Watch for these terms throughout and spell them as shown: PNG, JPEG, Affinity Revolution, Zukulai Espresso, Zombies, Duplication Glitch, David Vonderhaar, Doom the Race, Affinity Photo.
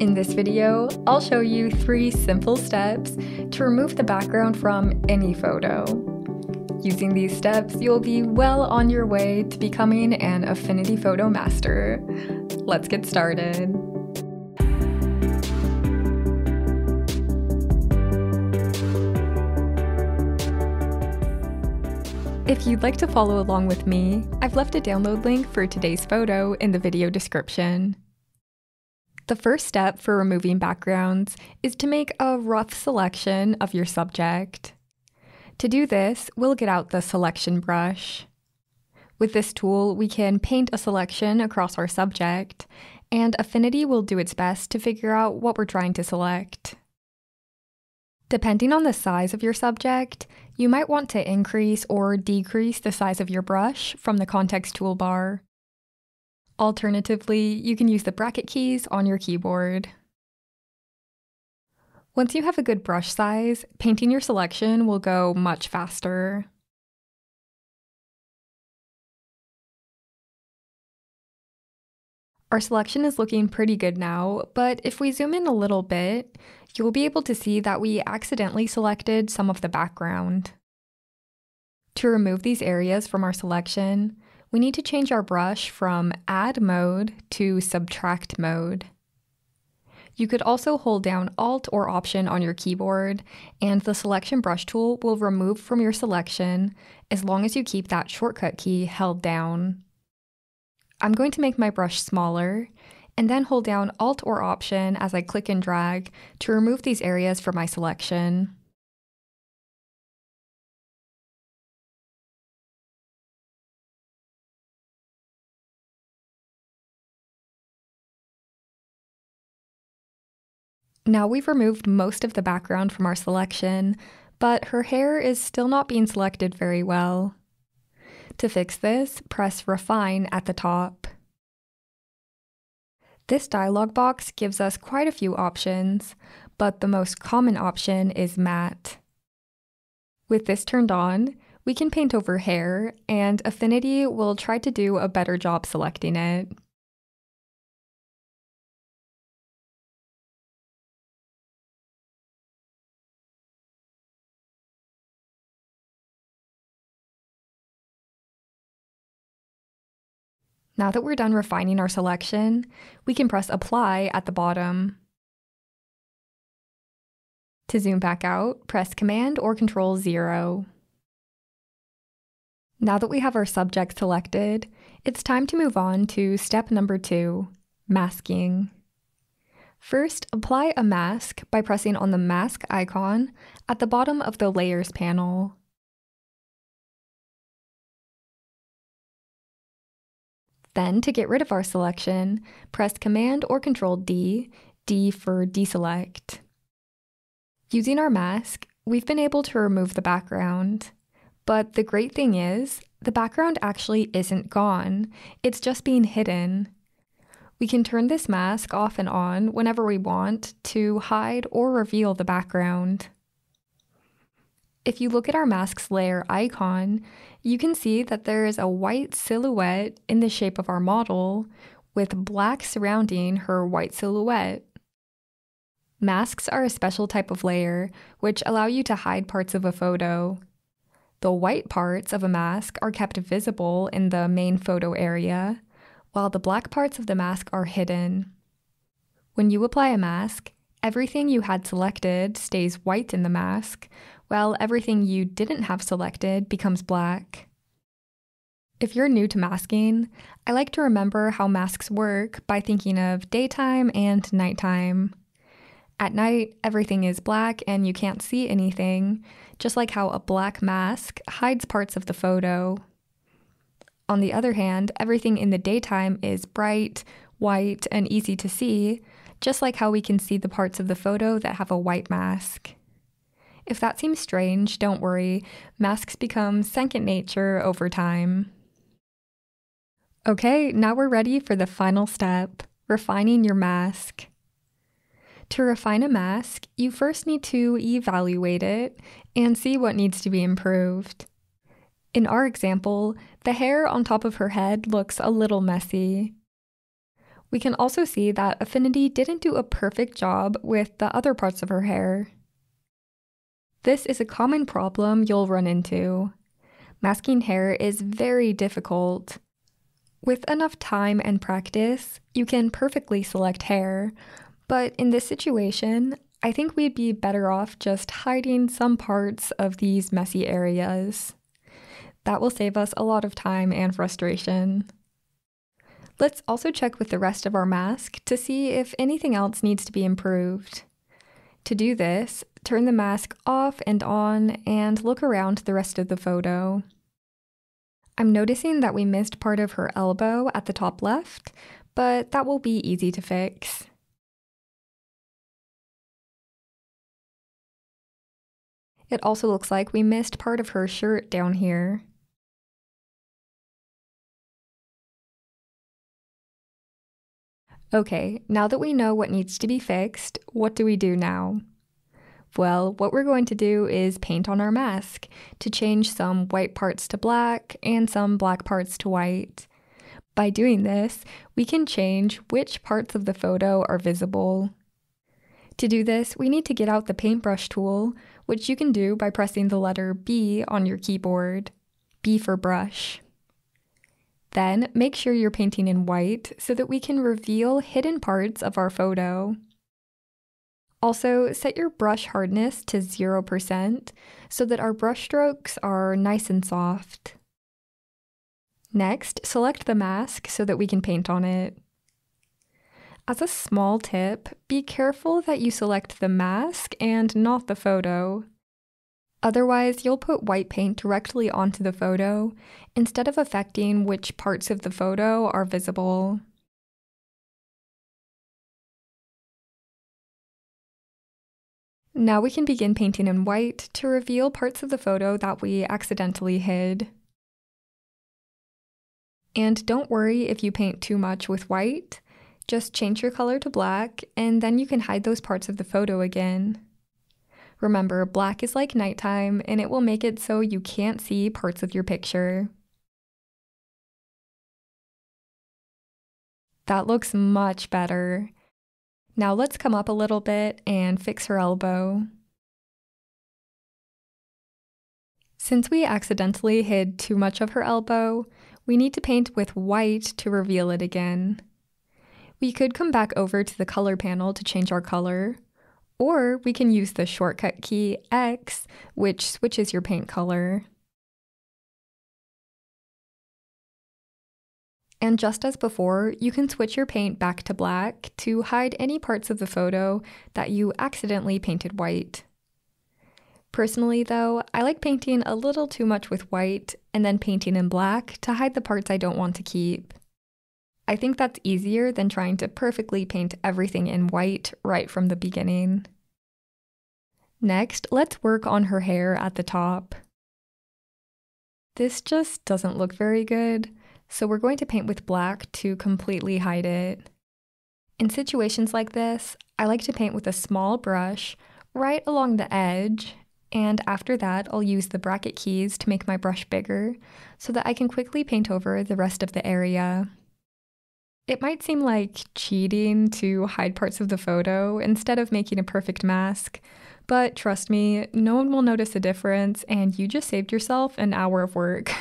In this video, I'll show you 3 simple steps to remove the background from any photo. Using these steps, you'll be well on your way to becoming an Affinity Photo master. Let's get started. If you'd like to follow along with me, I've left a download link for today's photo in the video description. The first step for removing backgrounds is to make a rough selection of your subject. To do this, we'll get out the selection brush. With this tool, we can paint a selection across our subject, and Affinity will do its best to figure out what we're trying to select. Depending on the size of your subject, you might want to increase or decrease the size of your brush from the context toolbar. Alternatively, you can use the bracket keys on your keyboard. Once you have a good brush size, painting your selection will go much faster. Our selection is looking pretty good now, but if we zoom in a little bit, you'll be able to see that we accidentally selected some of the background. To remove these areas from our selection, we need to change our brush from Add Mode to Subtract Mode. You could also hold down Alt or Option on your keyboard, and the Selection Brush tool will remove from your selection as long as you keep that shortcut key held down. I'm going to make my brush smaller, and then hold down Alt or Option as I click and drag to remove these areas from my selection. Now we've removed most of the background from our selection, but her hair is still not being selected very well. To fix this, press Refine at the top. This dialog box gives us quite a few options, but the most common option is Matte. With this turned on, we can paint over hair, and Affinity will try to do a better job selecting it. Now that we're done refining our selection, we can press Apply at the bottom. To zoom back out, press Command or Control 0. Now that we have our subject selected, it's time to move on to step number 2, masking. First, apply a mask by pressing on the mask icon at the bottom of the Layers panel. Then, to get rid of our selection, press Command or Control D, D for deselect. Using our mask, we've been able to remove the background. But the great thing is, the background actually isn't gone, it's just being hidden. We can turn this mask off and on whenever we want to hide or reveal the background. If you look at our mask's layer icon, you can see that there is a white silhouette in the shape of our model, with black surrounding her white silhouette. Masks are a special type of layer which allow you to hide parts of a photo. The white parts of a mask are kept visible in the main photo area, while the black parts of the mask are hidden. When you apply a mask, everything you had selected stays white in the mask, while everything you didn't have selected becomes black. If you're new to masking, I like to remember how masks work by thinking of daytime and nighttime. At night, everything is black and you can't see anything, just like how a black mask hides parts of the photo. On the other hand, everything in the daytime is bright, white, and easy to see, just like how we can see the parts of the photo that have a white mask. If that seems strange, don't worry, masks become second nature over time. Okay, now we're ready for the final step, refining your mask. To refine a mask, you first need to evaluate it and see what needs to be improved. In our example, the hair on top of her head looks a little messy. We can also see that Affinity didn't do a perfect job with the other parts of her hair. This is a common problem you'll run into. Masking hair is very difficult. With enough time and practice, you can perfectly select hair, but in this situation, I think we'd be better off just hiding some parts of these messy areas. That will save us a lot of time and frustration. Let's also check with the rest of our mask to see if anything else needs to be improved. To do this, turn the mask off and on and look around the rest of the photo. I'm noticing that we missed part of her elbow at the top left, but that will be easy to fix. It also looks like we missed part of her shirt down here. Okay, now that we know what needs to be fixed, what do we do now? Well, what we're going to do is paint on our mask to change some white parts to black and some black parts to white. By doing this, we can change which parts of the photo are visible. To do this, we need to get out the paintbrush tool, which you can do by pressing the letter B on your keyboard. B for brush. Then, make sure you're painting in white so that we can reveal hidden parts of our photo. Also, set your brush hardness to 0% so that our brush strokes are nice and soft. Next, select the mask so that we can paint on it. As a small tip, be careful that you select the mask and not the photo. Otherwise, you'll put white paint directly onto the photo instead of affecting which parts of the photo are visible. Now we can begin painting in white to reveal parts of the photo that we accidentally hid. And don't worry if you paint too much with white. Just change your color to black, and then you can hide those parts of the photo again. Remember, black is like nighttime, and it will make it so you can't see parts of your picture. That looks much better. Now let's come up a little bit and fix her elbow. Since we accidentally hid too much of her elbow, we need to paint with white to reveal it again. We could come back over to the color panel to change our color, or we can use the shortcut key X, which switches your paint color. And just as before, you can switch your paint back to black to hide any parts of the photo that you accidentally painted white. Personally though, I like painting a little too much with white and then painting in black to hide the parts I don't want to keep. I think that's easier than trying to perfectly paint everything in white right from the beginning. Next, let's work on her hair at the top. This just doesn't look very good, so we're going to paint with black to completely hide it. In situations like this, I like to paint with a small brush right along the edge, and after that I'll use the bracket keys to make my brush bigger so that I can quickly paint over the rest of the area. It might seem like cheating to hide parts of the photo instead of making a perfect mask, but trust me, no one will notice a difference and you just saved yourself an hour of work.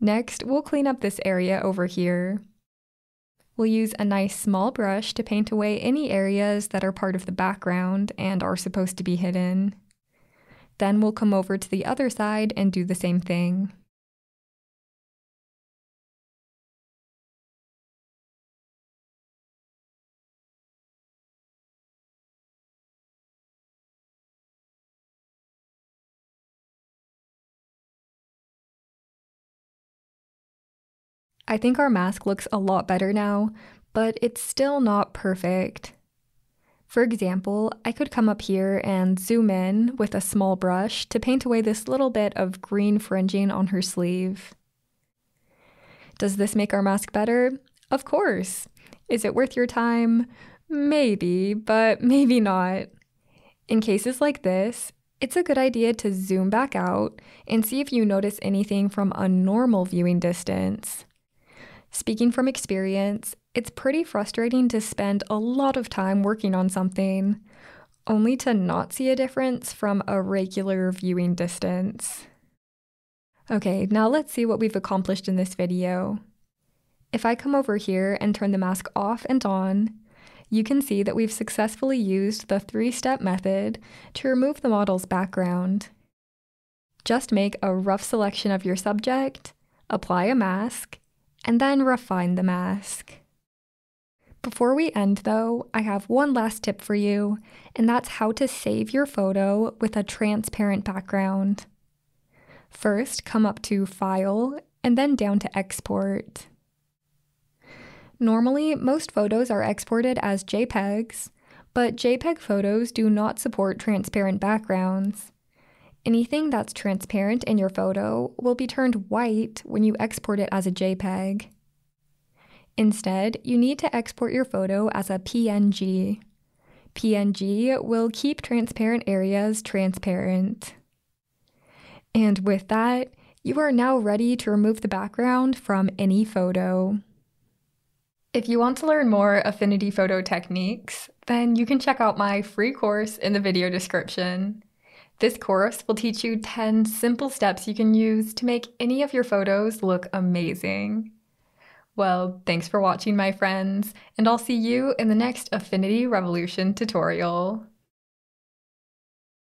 Next, we'll clean up this area over here. We'll use a nice small brush to paint away any areas that are part of the background and are supposed to be hidden. Then we'll come over to the other side and do the same thing. I think our mask looks a lot better now, but it's still not perfect. For example, I could come up here and zoom in with a small brush to paint away this little bit of green fringing on her sleeve. Does this make our mask better? Of course! Is it worth your time? Maybe, but maybe not. In cases like this, it's a good idea to zoom back out and see if you notice anything from a normal viewing distance. Speaking from experience, it's pretty frustrating to spend a lot of time working on something, only to not see a difference from a regular viewing distance. Okay, now let's see what we've accomplished in this video. If I come over here and turn the mask off and on, you can see that we've successfully used the three-step method to remove the model's background. Just make a rough selection of your subject, apply a mask, and then refine the mask. Before we end though, I have one last tip for you, and that's how to save your photo with a transparent background. First, come up to File, and then down to Export. Normally, most photos are exported as JPEGs, but JPEG photos do not support transparent backgrounds. Anything that's transparent in your photo will be turned white when you export it as a JPEG. Instead, you need to export your photo as a PNG. PNG will keep transparent areas transparent. And with that, you are now ready to remove the background from any photo. If you want to learn more Affinity Photo techniques, then you can check out my free course in the video description. This course will teach you 10 simple steps you can use to make any of your photos look amazing. Well, thanks for watching, my friends, and I'll see you in the next Affinity Revolution tutorial.